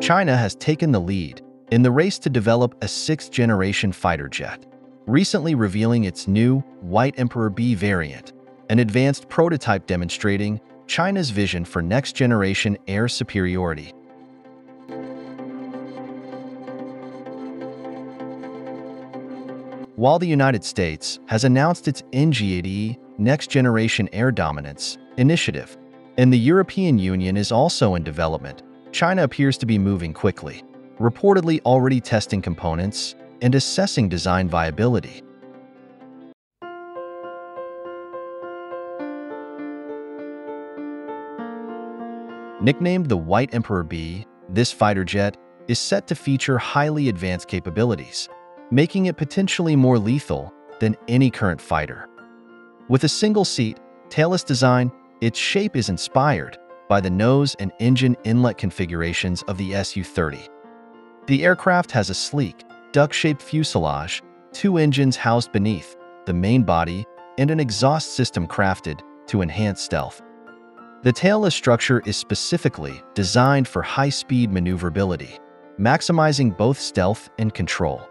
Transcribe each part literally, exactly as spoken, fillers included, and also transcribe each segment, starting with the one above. China has taken the lead in the race to develop a sixth-generation fighter jet, recently revealing its new White Emperor B variant, an advanced prototype demonstrating China's vision for next-generation air superiority. While the United States has announced its N G A D E, Next Generation Air Dominance, initiative, and the European Union is also in development, China appears to be moving quickly, reportedly already testing components and assessing design viability. Nicknamed the White Emperor B, this fighter jet is set to feature highly advanced capabilities, making it potentially more lethal than any current fighter. With a single seat, tailless design, its shape is inspired by the nose and engine inlet configurations of the S U thirty. The aircraft has a sleek, duck-shaped fuselage, two engines housed beneath the main body, and an exhaust system crafted to enhance stealth. The tailless structure is specifically designed for high-speed maneuverability, maximizing both stealth and control.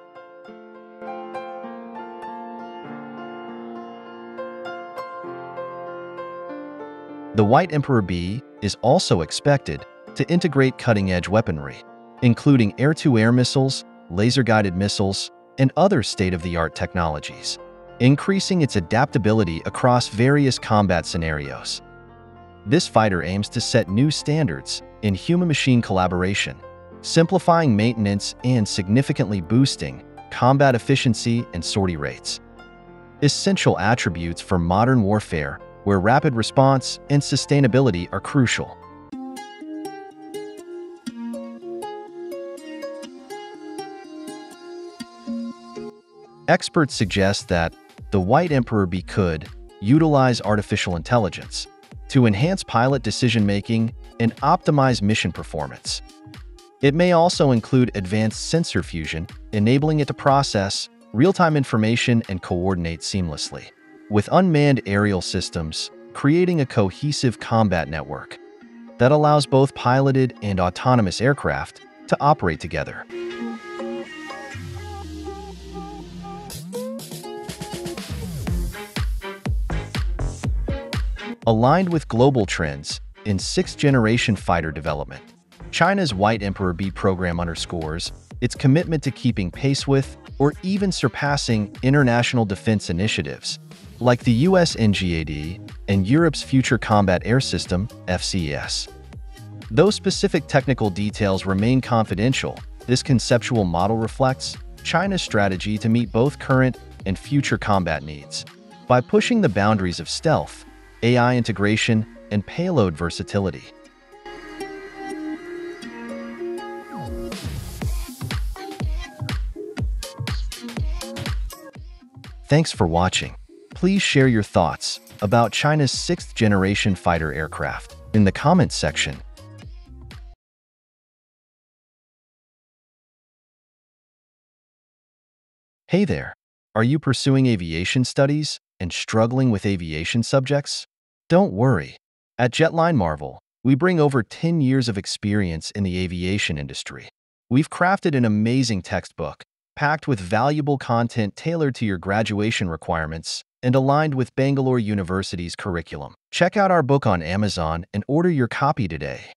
The White Emperor B is also expected to integrate cutting-edge weaponry, including air-to-air missiles, laser-guided missiles, and other state-of-the-art technologies, increasing its adaptability across various combat scenarios. This fighter aims to set new standards in human-machine collaboration, simplifying maintenance and significantly boosting combat efficiency and sortie rates, essential attributes for modern warfare where rapid response and sustainability are crucial. Experts suggest that the White Emperor B could utilize artificial intelligence to enhance pilot decision-making and optimize mission performance. It may also include advanced sensor fusion, enabling it to process real-time information and coordinate seamlessly with unmanned aerial systems, creating a cohesive combat network that allows both piloted and autonomous aircraft to operate together. Aligned with global trends in sixth-generation fighter development, China's White Emperor B program underscores its commitment to keeping pace with or even surpassing international defense initiatives like the U S N G A D and Europe's Future Combat Air System, F C A S. Though specific technical details remain confidential, this conceptual model reflects China's strategy to meet both current and future combat needs by pushing the boundaries of stealth, A I integration, and payload versatility. Thanks for watching. Please share your thoughts about China's sixth-generation fighter aircraft in the comments section. Hey there! Are you pursuing aviation studies and struggling with aviation subjects? Don't worry. At Jetline Marvel, we bring over ten years of experience in the aviation industry. We've crafted an amazing textbook packed with valuable content tailored to your graduation requirements and aligned with Bangalore University's curriculum. Check out our book on Amazon and order your copy today.